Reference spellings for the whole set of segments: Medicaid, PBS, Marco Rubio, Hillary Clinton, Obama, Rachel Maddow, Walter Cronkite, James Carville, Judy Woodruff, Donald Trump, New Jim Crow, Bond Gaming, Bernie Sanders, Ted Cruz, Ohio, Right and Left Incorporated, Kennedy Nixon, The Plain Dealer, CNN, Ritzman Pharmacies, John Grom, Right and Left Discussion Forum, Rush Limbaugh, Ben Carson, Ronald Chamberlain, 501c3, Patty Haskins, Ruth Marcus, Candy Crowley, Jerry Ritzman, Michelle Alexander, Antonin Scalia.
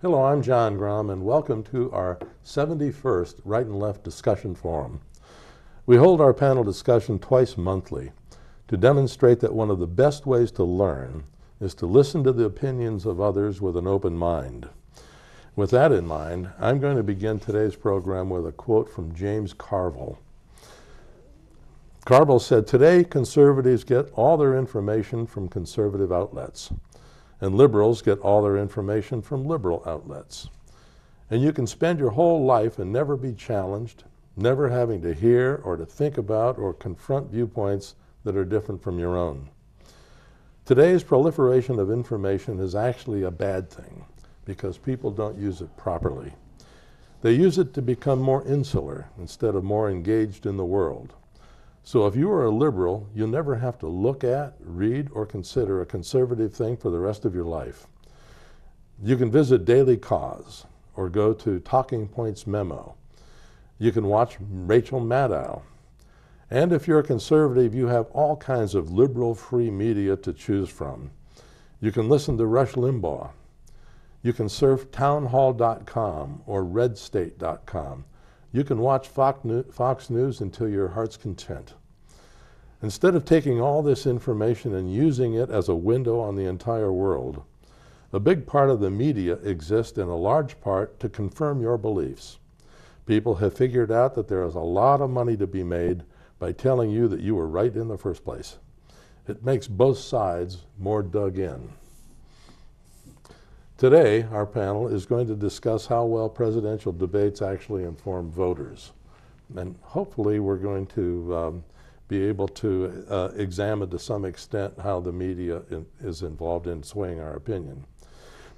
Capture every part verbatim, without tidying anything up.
Hello, I'm John Grom, and welcome to our seventy-first Right and Left Discussion Forum. We hold our panel discussion twice monthly to demonstrate that one of the best ways to learn is to listen to the opinions of others with an open mind. With that in mind, I'm going to begin today's program with a quote from James Carville. Carville said, "Today, conservatives get all their information from conservative outlets, and liberals get all their information from liberal outlets. And you can spend your whole life and never be challenged, never having to hear or to think about or confront viewpoints that are different from your own." Today's proliferation of information is actually a bad thing because people don't use it properly. They use it to become more insular instead of more engaged in the world. So if you are a liberal, you'll never have to look at, read, or consider a conservative thing for the rest of your life. You can visit Daily Cause or go to Talking Points Memo. You can watch Rachel Maddow. And if you're a conservative, you have all kinds of liberal free media to choose from. You can listen to Rush Limbaugh. You can surf townhall dot com or redstate dot com. You can watch Fox News until your heart's content. Instead of taking all this information and using it as a window on the entire world, a big part of the media exists in a large part to confirm your beliefs. People have figured out that there is a lot of money to be made by telling you that you were right in the first place. It makes both sides more dug in. Today, our panel is going to discuss how well presidential debates actually inform voters. And hopefully we're going to um, be able to uh, examine to some extent how the media in, is involved in swaying our opinion.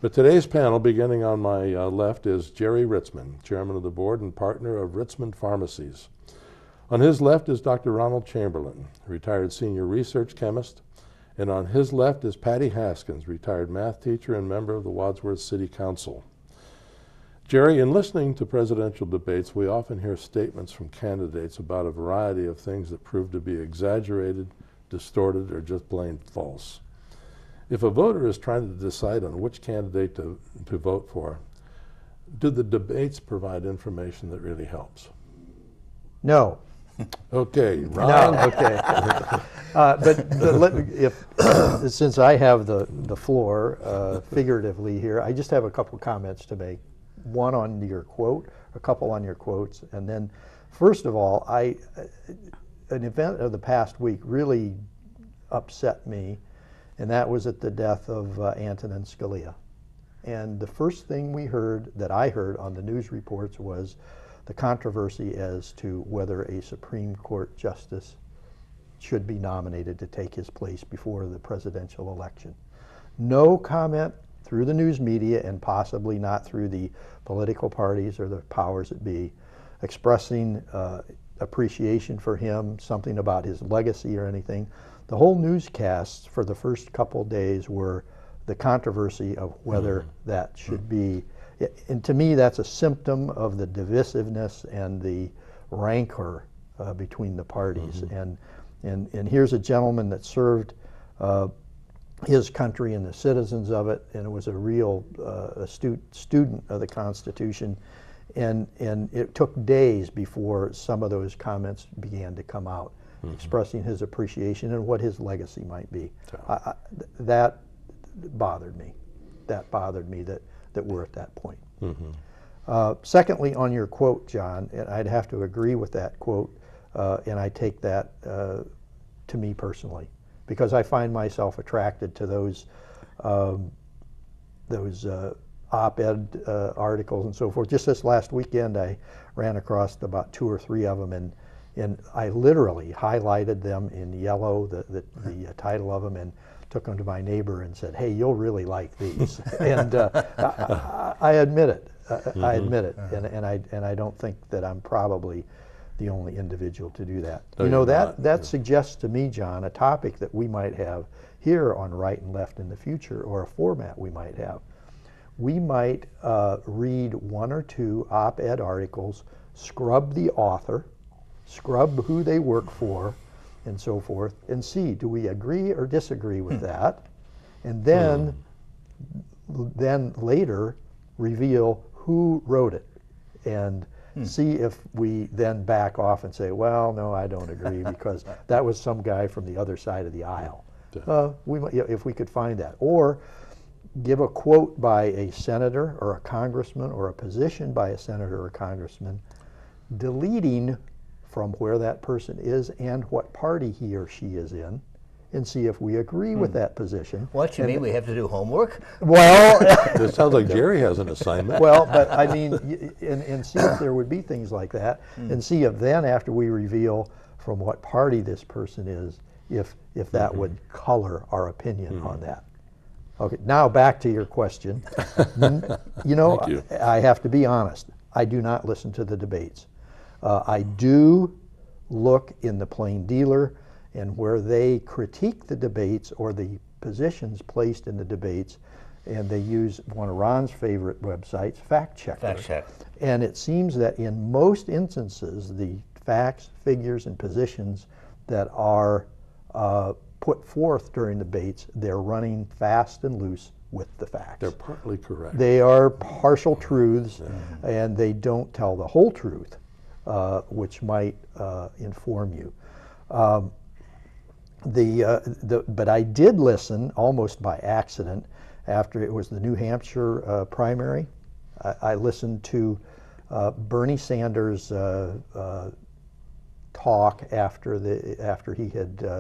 But today's panel, beginning on my uh, left, is Jerry Ritzman, chairman of the board and partner of Ritzman Pharmacies. On his left is Doctor Ronald Chamberlain, retired senior research chemist. And on his left is Patty Haskins, retired math teacher and member of the Wadsworth City Council. Jerry, in listening to presidential debates, we often hear statements from candidates about a variety of things that prove to be exaggerated, distorted, or just plain false. If a voter is trying to decide on which candidate to, to vote for, do the debates provide information that really helps? No. Okay, Ron. No, okay. uh, but but let me, if, since I have the, the floor uh, figuratively here, I just have a couple comments to make. One on your quote, a couple on your quotes, and then first of all, I an event of the past week really upset me, and that was at the death of uh, Antonin Scalia. And the first thing we heard, that I heard on the news reports, was the controversy as to whether a Supreme Court justice should be nominated to take his place before the presidential election. No comment through the news media, and possibly not through the political parties or the powers that be, expressing uh, appreciation for him, something about his legacy or anything. The whole newscasts for the first couple days were the controversy of whether mm-hmm. that should be. And to me, that's a symptom of the divisiveness and the rancor uh, between the parties. Mm-hmm. And, and, and here's a gentleman that served uh, his country and the citizens of it, and was a real uh, astute student of the Constitution. And, and it took days before some of those comments began to come out, mm-hmm. expressing his appreciation and what his legacy might be. So. I, I, th that bothered me. That bothered me that. that we're at that point. Mm-hmm. uh, secondly, on your quote, John, and I'd have to agree with that quote, uh, and I take that uh, to me personally, because I find myself attracted to those um, those uh, op-ed uh, articles and so forth. Just this last weekend, I ran across about two or three of them, and and I literally highlighted them in yellow, the the, the uh, title of them, and took them to my neighbor and said, "Hey, you'll really like these." And uh, I, I admit it. I, mm-hmm. I admit it. And, and I and I don't think that I'm probably the only individual to do that. No, you know, that not. that yeah. suggests to me, John, a topic that we might have here on Right and Left in the future, or a format we might have. We might uh, read one or two op-ed articles, scrub the author, scrub who they work for, and so forth, and see, do we agree or disagree with that? And then, mm. then later, reveal who wrote it and hmm. see if we then back off and say, well, no, I don't agree because that was some guy from the other side of the aisle. Uh, we might, if we could find that. Or give a quote by a senator or a congressman or a position by a senator or congressman, deleting from where that person is and what party he or she is in, and see if we agree hmm. with that position. What, you and mean we have to do homework? Well... It sounds like Jerry has an assignment. Well, but I mean, and, and see if there would be things like that, hmm. and see if then after we reveal from what party this person is, if, if that mm-hmm. would color our opinion mm-hmm. on that. Okay, now back to your question. You know, Thank you. I, I have to be honest. I do not listen to the debates. Uh, I do look in The Plain Dealer and where they critique the debates or the positions placed in the debates, and they use one of Ron's favorite websites, Fact Check. Fact Check. And it seems that in most instances, the facts, figures, and positions that are Uh, put forth during debates, they're running fast and loose with the facts. They're partly correct. They are partial truths, yeah. and they don't tell the whole truth, uh, which might uh, inform you. Um, the, uh, the, but I did listen almost by accident after it was the New Hampshire uh, primary. I, I listened to uh, Bernie Sanders' uh, uh, talk after the after he had uh,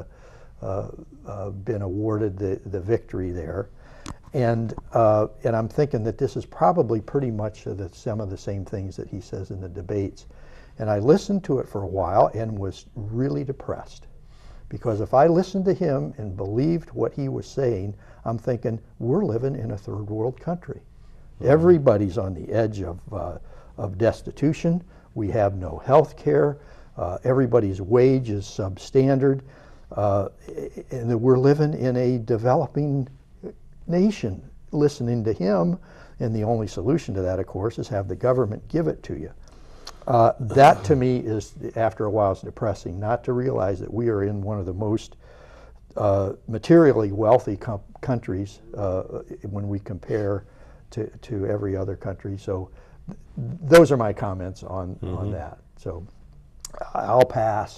uh, uh, been awarded the, the victory there, and uh, and I'm thinking that this is probably pretty much the, some of the same things that he says in the debates, and I listened to it for a while and was really depressed, because if I listened to him and believed what he was saying, I'm thinking we're living in a third world country, mm-hmm. everybody's on the edge of uh, of destitution, we have no health care. Uh, everybody's wage is substandard, uh, and we're living in a developing nation. Listening to him, and the only solution to that, of course, is have the government give it to you. Uh, that, to me, is, after a while, is depressing, not to realize that we are in one of the most uh, materially wealthy com countries uh, when we compare to, to every other country. So th those are my comments on, mm-hmm. on that. So. I'll pass.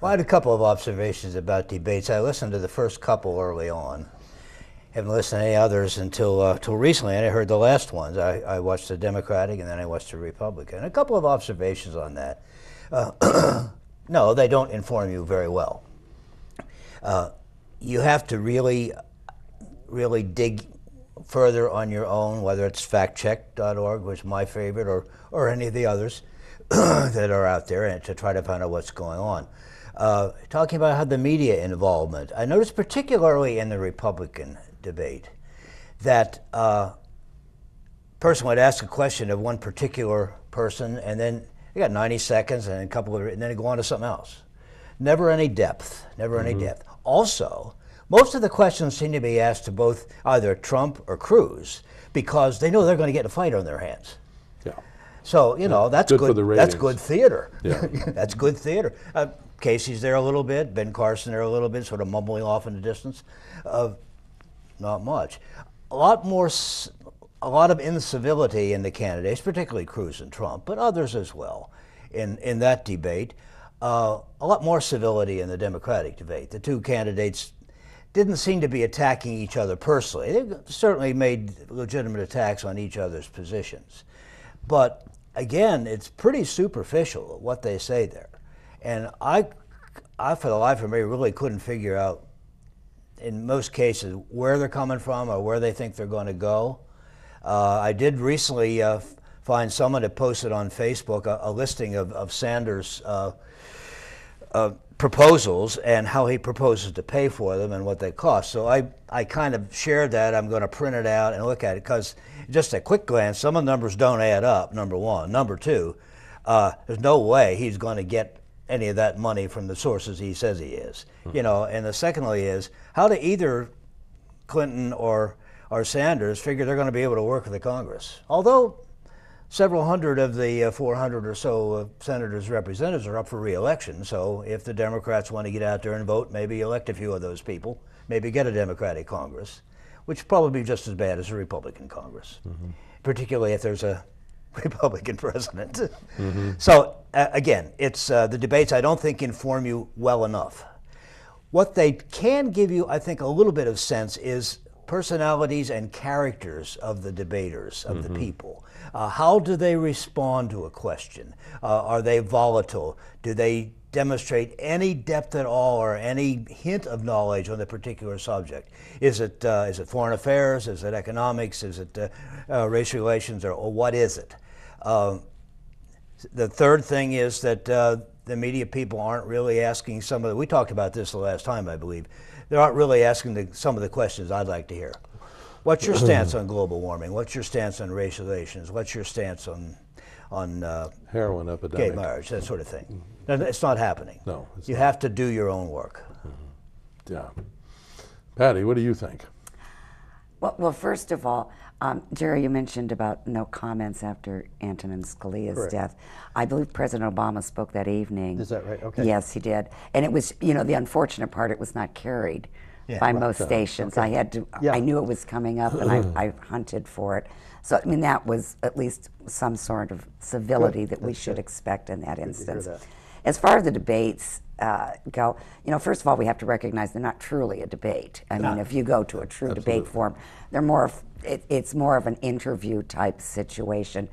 Well, I had a couple of observations about debates. I listened to the first couple early on. Haven't listened to any others until uh, till recently, and I heard the last ones. I, I watched the Democratic, and then I watched the Republican. A couple of observations on that. Uh, no, they don't inform you very well. Uh, you have to really, really dig further on your own, whether it's fact check dot org, which is my favorite, or, or any of the others. That are out there, and to try to find out what's going on. Uh, talking about how the media involvement, I noticed particularly in the Republican debate that a uh, person would ask a question of one particular person, and then they got ninety seconds and a couple of, and then they go on to something else. Never any depth, never mm-hmm. any depth. Also, most of the questions seem to be asked to both either Trump or Cruz because they know they're going to get a fight on their hands. Yeah. So, you know, yeah, that's good, good for the ratings. That's good theater. Yeah. That's good theater. Uh, Casey's there a little bit, Ben Carson there a little bit, sort of mumbling off in the distance. Uh, not much. A lot more, a lot of incivility in the candidates, particularly Cruz and Trump, but others as well in, in that debate. Uh, a lot more civility in the Democratic debate. The two candidates didn't seem to be attacking each other personally. They certainly made legitimate attacks on each other's positions. But again, it's pretty superficial what they say there, and I, I for the life of me really couldn't figure out, in most cases, where they're coming from or where they think they're going to go. Uh, I did recently uh, find someone that posted on Facebook a, a listing of, of Sanders' uh, uh, proposals and how he proposes to pay for them and what they cost. So I, I kind of shared that. I'm going to print it out and look at it because just a quick glance, some of the numbers don't add up, number one. Number two, uh, there's no way he's going to get any of that money from the sources he says he is. Mm-hmm. You know, and the secondly is, how do either Clinton or, or Sanders figure they're going to be able to work with the Congress? Although several hundred of the uh, four hundred or so uh, senators, representatives are up for re-election, so if the Democrats want to get out there and vote, maybe elect a few of those people, maybe get a Democratic Congress. which probably be just as bad as a Republican Congress, mm-hmm. particularly if there's a Republican president. Mm-hmm. So uh, again, it's uh, the debates I don't think inform you well enough. What they can give you, I think, a little bit of sense is personalities and characters of the debaters, of mm-hmm. the people. Uh, how do they respond to a question? Uh, are they volatile? Do they demonstrate any depth at all or any hint of knowledge on the particular subject? Is it, uh, is it foreign affairs? Is it economics? Is it uh, uh, race relations? Or, or what is it? Uh, the third thing is that uh, the media people aren't really asking some of the, we talked about this the last time, I believe, they aren't really asking the, some of the questions I'd like to hear. What's your stance on global warming? What's your stance on race relations? What's your stance on on uh, heroin epidemic, gay marriage, that sort of thing? It's not happening. No, it's you not. Have to do your own work. Mm-hmm. Yeah, Patty, what do you think? Well, well, first of all, um, Jerry, you mentioned about no comments after Antonin Scalia's Correct. death. I believe President Obama spoke that evening. Is that right? Okay. Yes, he did, and it was, you know, the unfortunate part, it was not carried yeah, by right, most so. stations. Okay. I had to. Yeah. I knew it was coming up, and I, I hunted for it. So, I mean, that was at least some sort of civility Good. that That's we should good. expect in that good instance. To hear that. As far as the debates uh, go, you know, first of all, we have to recognize they're not truly a debate. I no. mean, if you go to a true Absolutely. debate form, they're more of, it, it's more of an interview type situation.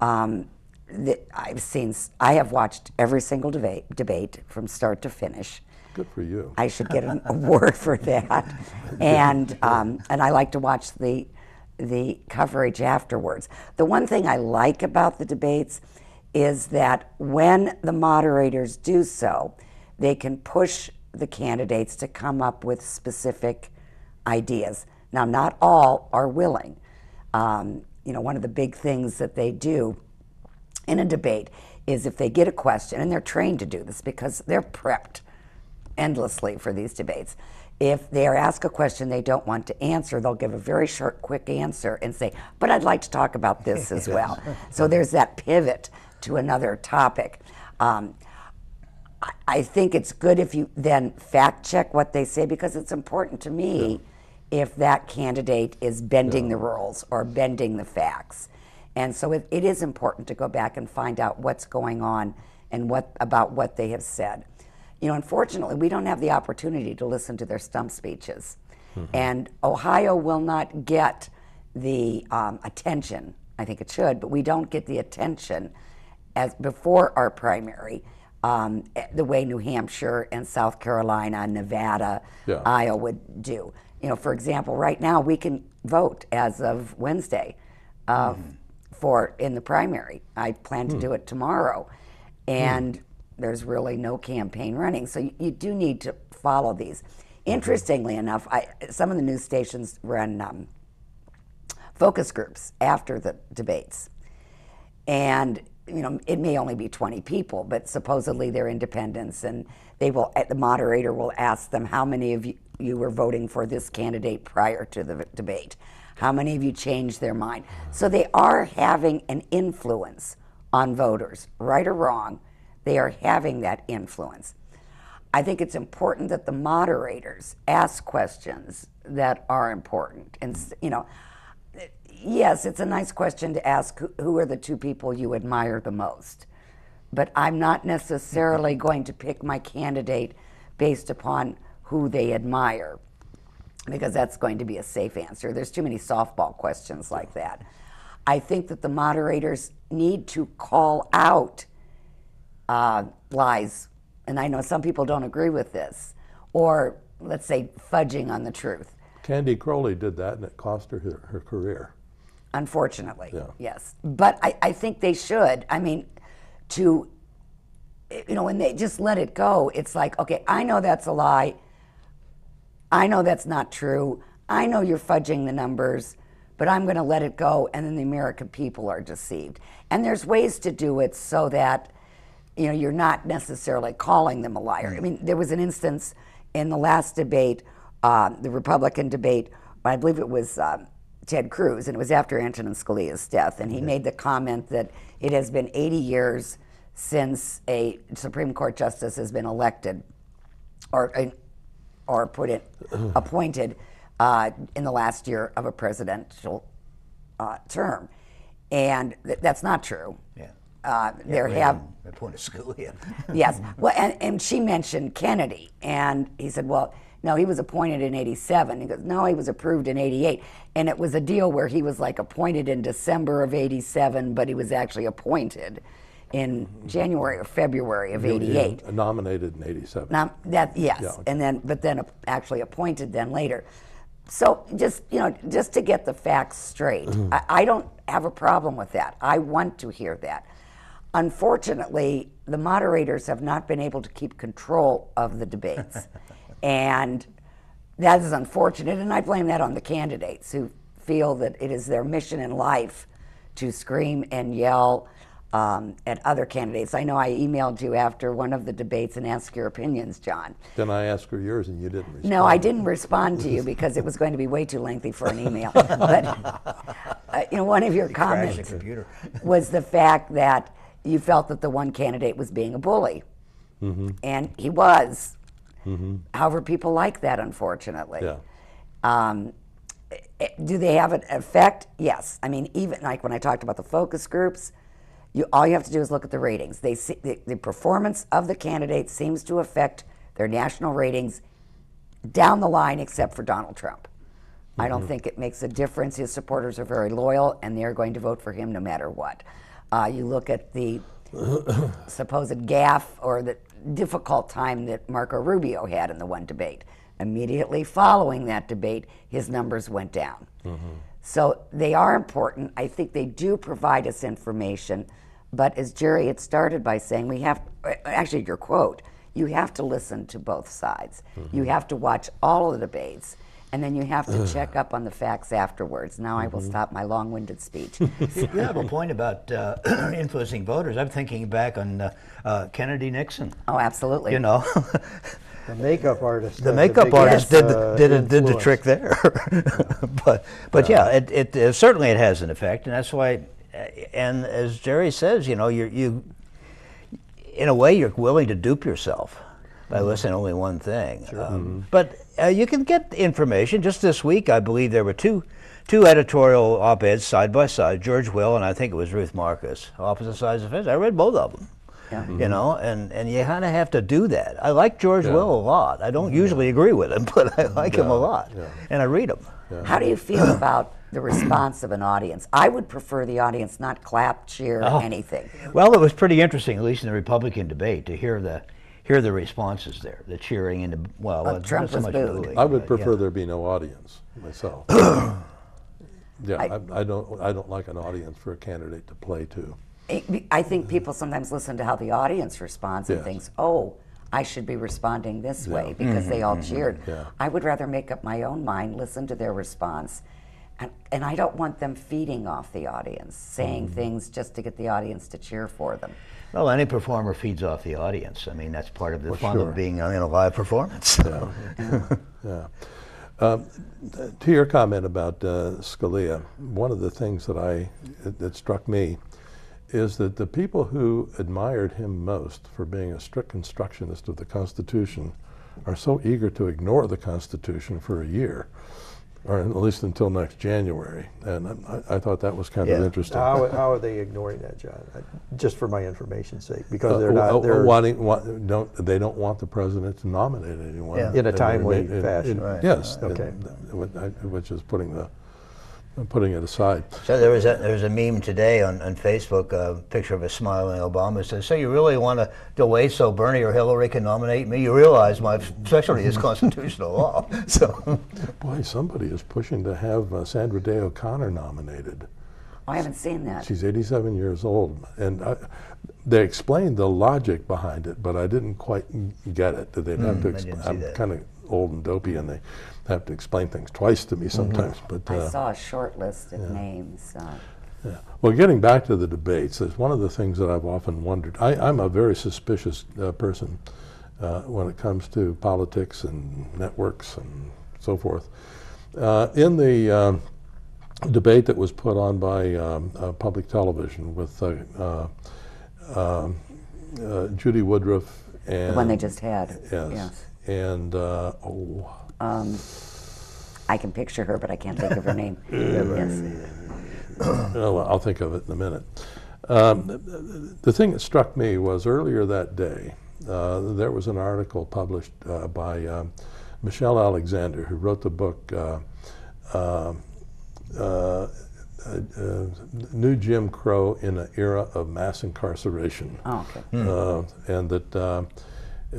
Um, the, I've seen, I have watched every single debate, debate from start to finish. Good for you. I should get an award for that. And um, and I like to watch the the coverage afterwards. The one thing I like about the debates is that when the moderators do so, they can push the candidates to come up with specific ideas. Now, not all are willing. Um, you know, one of the big things that they do in a debate is if they get a question, and they're trained to do this because they're prepped endlessly for these debates. If they are asked a question they don't want to answer, they'll give a very short, quick answer and say, but I'd like to talk about this as well. So there's that pivot to another topic. Um, I, I think it's good if you then fact check what they say, because it's important to me yeah. if that candidate is bending yeah. the rules or bending the facts. And so it, it is important to go back and find out what's going on and what about what they have said. You know, unfortunately, we don't have the opportunity to listen to their stump speeches. Mm-hmm. And Ohio will not get the um, attention, I think it should, but we don't get the attention as before our primary, um, the way New Hampshire and South Carolina, Nevada, yeah. Iowa do. You know, for example, right now we can vote as of Wednesday uh, mm-hmm. for in the primary. I plan to mm. do it tomorrow. And. Mm. There's really no campaign running, so you, you do need to follow these. Interestingly enough, I, some of the news stations run um, focus groups after the debates, and you know it may only be twenty people, but supposedly they're independents, and they will. The moderator will ask them, "How many of you, you were voting for this candidate prior to the debate? How many of you changed their mind?" So they are having an influence on voters, right or wrong. They are having that influence. I think it's important that the moderators ask questions that are important. And, you know, yes, it's a nice question to ask, who are the two people you admire the most? But I'm not necessarily going to pick my candidate based upon who they admire, because that's going to be a safe answer. There's too many softball questions like that. I think that the moderators need to call out Uh, lies, and I know some people don't agree with this, or let's say fudging on the truth. Candy Crowley did that, and it cost her her, her career. Unfortunately, yeah. yes. But I, I think they should. I mean, to, you know, when they just let it go, it's like, okay, I know that's a lie. I know that's not true. I know you're fudging the numbers, but I'm going to let it go, and then the American people are deceived. And there's ways to do it so that you know, you're not necessarily calling them a liar. I mean, there was an instance in the last debate, um, the Republican debate, I believe it was um, Ted Cruz, and it was after Antonin Scalia's death, and he yeah. made the comment that it has been eighty years since a Supreme Court justice has been elected or or put it appointed uh, in the last year of a presidential uh, term. And th that's not true. Yeah. Uh, yeah, there have at point of school, yeah. Yes. Well, and, and she mentioned Kennedy, and he said, well, no, he was appointed in eighty-seven. He goes, no, he was approved in eighty-eight. And it was a deal where he was like appointed in December of eighty-seven, but he was actually appointed in January or February of eighty-eight. Nominated in eighty-seven. Nom that, yes, yeah. And then, but then actually appointed then later. So just, you know, just to get the facts straight, mm-hmm. I, I don't have a problem with that. I want to hear that. Unfortunately, the moderators have not been able to keep control of the debates. And that is unfortunate, and I blame that on the candidates who feel that it is their mission in life to scream and yell um, at other candidates. I know I emailed you after one of the debates and asked your opinions, John. Then I asked for yours and you didn't respond. No, I didn't respond to you because it was going to be way too lengthy for an email. But uh, you know, one of your he comments was the fact that you felt that the one candidate was being a bully, mm-hmm. and he was. Mm-hmm. However, people like that, unfortunately. Yeah. Um, do they have an effect? Yes. I mean, even like when I talked about the focus groups, you all you have to do is look at the ratings. They see, the, the performance of the candidate seems to affect their national ratings down the line, except for Donald Trump. Mm-hmm. I don't think it makes a difference. His supporters are very loyal, and they're going to vote for him no matter what. Uh, you look at the supposed gaffe or the difficult time that Marco Rubio had in the one debate. Immediately following that debate, his numbers went down. Mm-hmm. So they are important. I think they do provide us information, but as Jerry had started by saying, we have, actually your quote, you have to listen to both sides. Mm-hmm. You have to watch all of the debates, and then you have to check up on the facts afterwards. Now mm-hmm. I will stop my long-winded speech. You have a point about uh, influencing voters. I'm thinking back on uh, uh, Kennedy Nixon. Oh, absolutely. You know, the makeup artist. The makeup the artist did uh, did, did, did the trick there. Yeah. but but yeah, yeah it, it uh, certainly it has an effect, and that's why. Uh, and as Jerry says, you know, you you in a way you're willing to dupe yourself by listening to only one thing. Sure. Um, mm-hmm. But uh, you can get information. Just this week, I believe there were two two editorial op-eds side by side, George Will and I think it was Ruth Marcus, opposite sides of the fence. I read both of them, yeah. mm-hmm. you know, and, and you kind of have to do that. I like George yeah. Will a lot. I don't mm-hmm. usually agree with him, but I like yeah. him a lot, yeah. and I read him. Yeah. How do you feel about the response of an audience? I would prefer the audience not clap, cheer, oh. anything. Well, it was pretty interesting, at least in the Republican debate, to hear the Here are the responses there, the cheering and the, well, well Trump so much booing. I would prefer yeah. there be no audience myself. yeah, I, I, I don't I don't like an audience for a candidate to play to. It, I think people sometimes listen to how the audience responds yes. and thinks, oh, I should be responding this yeah. way because mm-hmm, they all mm-hmm. cheered. Yeah. I would rather make up my own mind, listen to their response, and, and I don't want them feeding off the audience, saying mm-hmm. things just to get the audience to cheer for them. Well, any performer feeds off the audience. I mean, that's part of the well, fun sure. of being in a live performance. Yeah. yeah. Um, to your comment about uh, Scalia, one of the things that I that struck me is that the people who admired him most for being a strict constructionist of the Constitution are so eager to ignore the Constitution for a year, or at least until next January. And I, I thought that was kind yeah. of interesting. How, how are they ignoring that, John? I, just for my information's sake, because uh, they're not. Uh, they're wanting, want, don't, they don't want the president to nominate anyone. Yeah. In a timely fashion. It, right. Yes. Right. Okay. It, which is putting the putting it aside. So there was a, there was a meme today on, on Facebook, a picture of a smiling Obama says, so you really want to delay so Bernie or Hillary can nominate me? You realize my specialty is constitutional law. So, boy, somebody is pushing to have uh, Sandra Day O'Connor nominated. I haven't seen that. She's eighty-seven years old, and I, they explained the logic behind it, but I didn't quite get it. They'd have mm, to explain. I'm kind of old and dopey, and they have to explain things twice to me sometimes. Mm-hmm. But uh, I saw a short list of yeah. names. Uh. Yeah. Well, getting back to the debates, is one of the things that I've often wondered. I, I'm a very suspicious uh, person uh, when it comes to politics and networks and so forth. Uh, in the uh, debate that was put on by um, uh, public television with uh, uh, uh, uh, Judy Woodruff and the one they just had. Yes. yes. And uh, oh. Um, I can picture her, but I can't think of her name. Yes. Oh, well, I'll think of it in a minute. Um, the thing that struck me was earlier that day, uh, there was an article published uh, by um, Michelle Alexander, who wrote the book uh, uh, uh, Uh, uh, New Jim Crow in an Era of Mass Incarceration. Oh, okay. Mm. Uh, and that uh,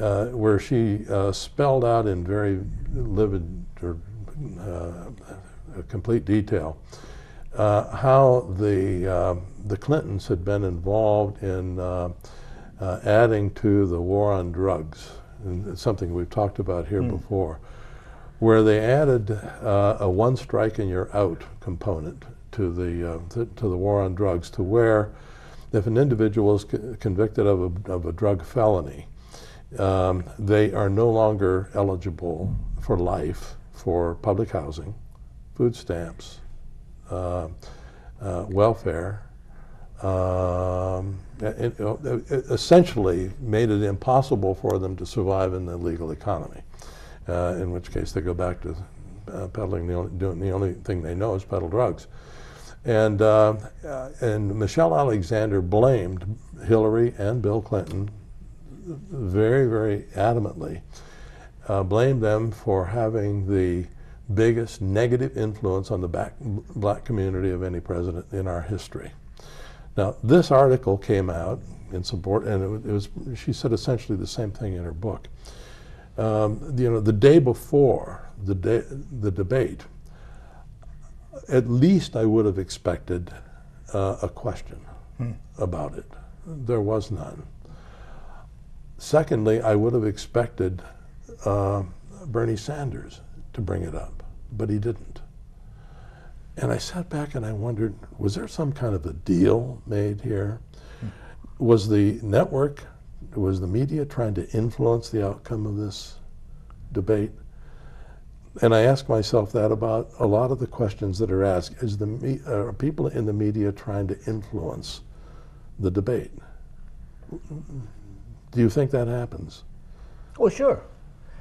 uh, where she uh, spelled out in very livid or uh, complete detail uh, how the uh, the Clintons had been involved in uh, uh, adding to the war on drugs, and it's something we've talked about here mm. before, where they added uh, a one strike and you're out component to the uh, to, to the war on drugs, to where if an individual is co convicted of a, of a drug felony, um, they are no longer eligible for life, for public housing, food stamps, uh, uh, welfare, um, it, it essentially made it impossible for them to survive in the legal economy, uh, in which case they go back to uh, peddling, the only, the only thing they know is peddle drugs. And, uh, and Michelle Alexander blamed Hillary and Bill Clinton very, very adamantly, uh, blamed them for having the biggest negative influence on the back, black community of any president in our history. Now, this article came out in support, and it was, it was she said essentially the same thing in her book. Um, you know, the day before the, day, the debate, at least I would have expected uh, a question hmm. about it. There was none. Secondly, I would have expected uh, Bernie Sanders to bring it up, but he didn't. And I sat back and I wondered, was there some kind of a deal made here? Hmm. Was the network, was the media trying to influence the outcome of this debate? And I ask myself that about a lot of the questions that are asked. Is the me are people in the media trying to influence the debate? Do you think that happens? Well, sure.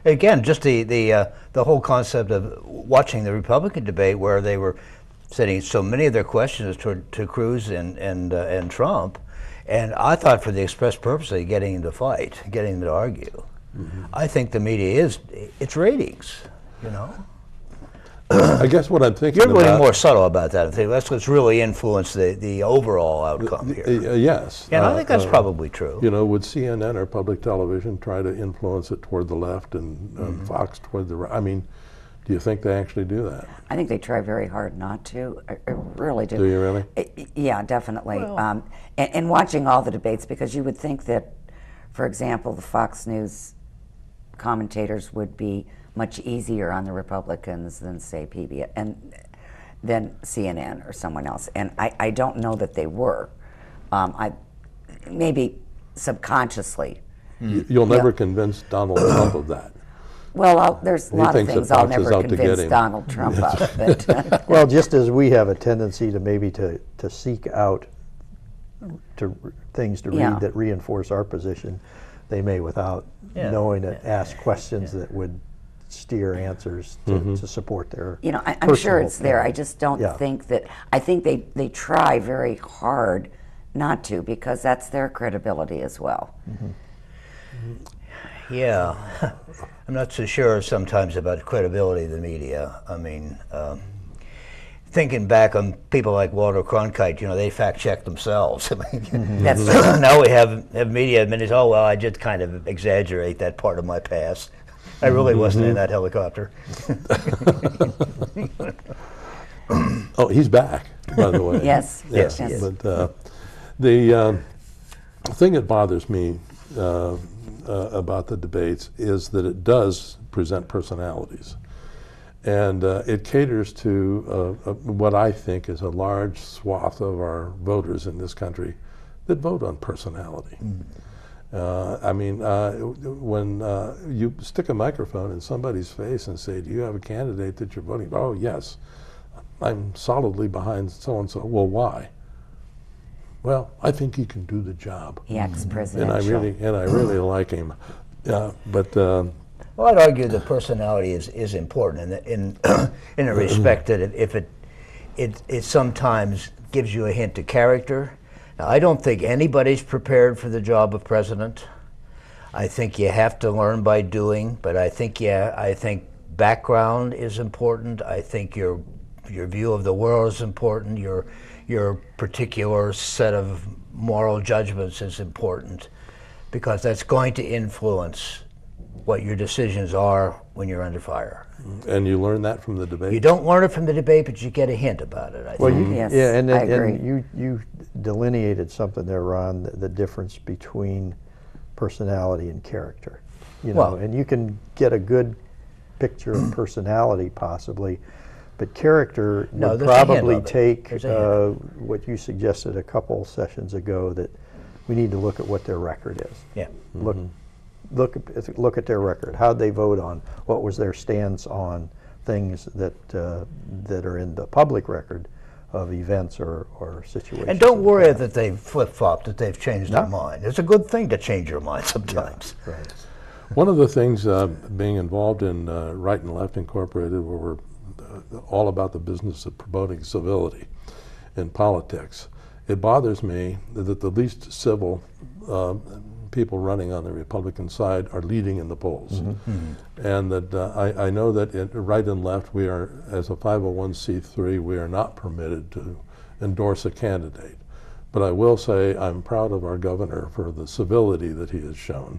Again, just the the uh, the whole concept of watching the Republican debate, where they were sending so many of their questions to to Cruz and and uh, and Trump, and I thought for the express purpose of getting them to fight, getting them to argue. Mm-hmm. I think the media is it's ratings. You know, I guess what I'm thinking. You're really about, more subtle about that. I think that's what's really influenced the the overall outcome the, here. Uh, yes, and uh, I think that's uh, probably true. You know, would C N N or public television try to influence it toward the left and uh, mm-hmm. Fox toward the right? I mean, do you think they actually do that? I think they try very hard not to. I, I really do. Do you really? I, yeah, definitely. Well. Um, and, and watching all the debates, because you would think that, for example, the Fox News commentators would be much easier on the Republicans than, say, P B S and then C N N or someone else. And I, I don't know that they were. Um, I maybe subconsciously. You, you'll never know. Convince Donald Trump of that. Well, I'll, there's a lot of things I'll never convince Donald Trump of. But well, just as we have a tendency to maybe to to seek out to things to read yeah. that reinforce our position, they may, without yeah. knowing it, ask questions yeah. that would steer answers to, mm-hmm. to support their you know I, I'm sure it's opinion. There I just don't yeah. think that I think they they try very hard not to, because that's their credibility as well. Mm-hmm. Yeah. I'm not so sure sometimes about credibility of the media. I mean, um, thinking back on people like Walter Cronkite, you know, they fact-check themselves. I mean, mm-hmm. that's now we have, have media admins, oh well, I just kind of exaggerate that part of my past. I really wasn't mm-hmm. in that helicopter. Oh, he's back, by the way. Yes, yeah. yes, yes. But uh, the uh, thing that bothers me uh, uh, about the debates is that it does present personalities. And uh, it caters to uh, uh, what I think is a large swath of our voters in this country that vote on personality. Mm. Uh, I mean, uh, when uh, you stick a microphone in somebody's face and say, do you have a candidate that you're voting for? Oh, yes. I'm solidly behind so-and-so. Well, why? Well, I think he can do the job. He acts presidential. And I really, and I really like him. Uh, but, uh, Well, I'd argue the personality is, is important in in, in a respect that if it, it it sometimes gives you a hint to character. Now, I don't think anybody's prepared for the job of president. I think you have to learn by doing, but I think yeah, I think background is important. I think your your view of the world is important. Your your particular set of moral judgments is important, because that's going to influence what your decisions are when you're under fire. And you learn that from the debate? You don't learn it from the debate, but you get a hint about it, I well, think. You, yes, yeah, and, and, I agree. And you, you delineated something there, Ron, the, the difference between personality and character. You know, well, and you can get a good picture of personality, possibly, but character no, would probably take uh, what you suggested a couple sessions ago, that we need to look at what their record is. Yeah. Mm-hmm. Look. Look at, look at their record. How'd they vote on? What was their stance on things that uh, that are in the public record of events or, or situations? And don't worry that, that they've flip-flopped, that they've changed no. their mind. It's a good thing to change your mind sometimes. Yeah, right. One of the things uh, being involved in uh, Right and Left Incorporated, where we're uh, all about the business of promoting civility in politics, it bothers me that the least civil uh, people running on the Republican side are leading in the polls. Mm-hmm. Mm-hmm. And that uh, I, I know that it, right and left, we are, as a five oh one c three, we are not permitted to endorse a candidate. But I will say I'm proud of our governor for the civility that he has shown.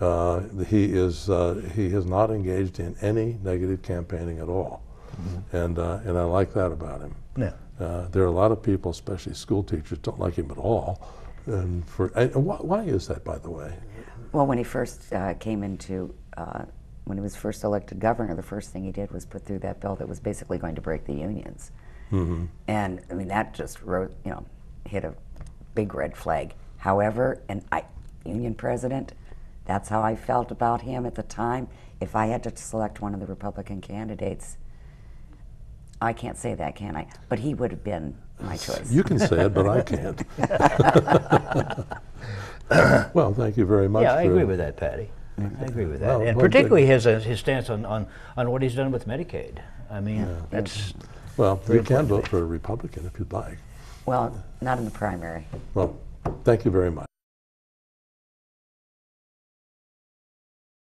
Uh, he is uh, he has not engaged in any negative campaigning at all. Mm-hmm. And, uh, and I like that about him. Yeah. Uh, there are a lot of people, especially school teachers, don't like him at all. And for and why, why is that, by the way? Well, when he first uh, came into, uh, when he was first elected governor, the first thing he did was put through that bill that was basically going to break the unions. Mm-hmm. And I mean, that just wrote, you know, hit a big red flag. However, and I, union president, that's how I felt about him at the time. If I had to select one of the Republican candidates, I can't say that, can I? But he would have been my choice. You can say it, but I can't. Well, thank you very much. Yeah, I agree with that, Patty. I agree with that. And particularly his, uh, his stance on, on, on what he's done with Medicaid. I mean, yeah. that's... Well, you can vote for a Republican if you'd like. Well, not in the primary. Well, thank you very much.